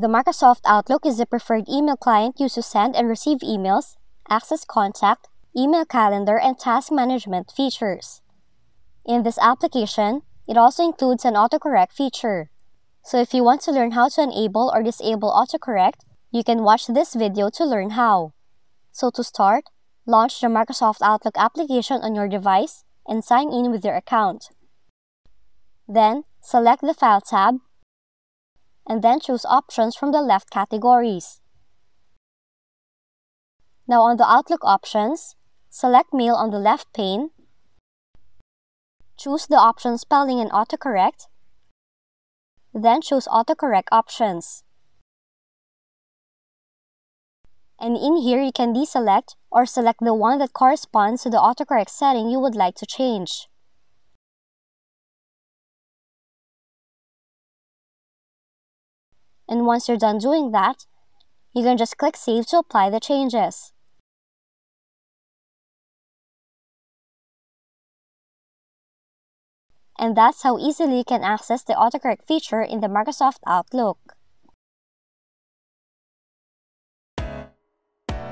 The Microsoft Outlook is the preferred email client used to send and receive emails, access contact, email calendar, and task management features. In this application, it also includes an autocorrect feature. So if you want to learn how to enable or disable autocorrect, you can watch this video to learn how. So to start, launch the Microsoft Outlook application on your device and sign in with your account. Then, select the File tab, and then choose options from the left categories. Now on the Outlook options, select Mail on the left pane, choose the option Spelling and Autocorrect, then choose Autocorrect options. And in here, you can deselect or select the one that corresponds to the autocorrect setting you would like to change. And once you're done doing that, you can just click Save to apply the changes. And that's how easily you can access the autocorrect feature in the Microsoft Outlook.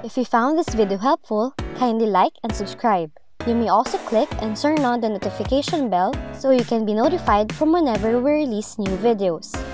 If you found this video helpful, kindly like and subscribe. You may also click and turn on the notification bell so you can be notified from whenever we release new videos.